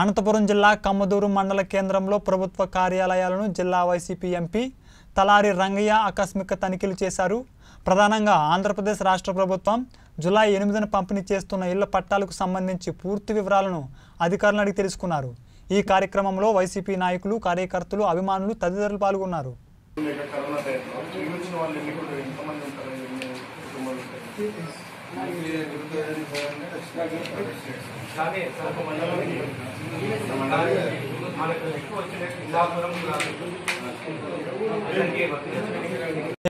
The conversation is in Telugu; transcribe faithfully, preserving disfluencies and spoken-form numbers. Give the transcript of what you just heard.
అనంతపురం జిల్లా కమ్మదూరు మండల కేంద్రంలో ప్రభుత్వ కార్యాలయాలను జిల్లా వైసీపీ ఎంపీ తలారి రంగయ్య ఆకస్మిక తనిఖీలు చేశారు. ప్రధానంగా ఆంధ్రప్రదేశ్ రాష్ట్ర ప్రభుత్వం జూలై ఎనిమిదిన పంపిణీ చేస్తున్న ఇళ్ల పట్టాలకు సంబంధించి పూర్తి వివరాలను అధికారులను అడిగి తెలుసుకున్నారు. ఈ కార్యక్రమంలో వైసీపీ నాయకులు, కార్యకర్తలు, అభిమానులు తదితరులు పాల్గొన్నారు.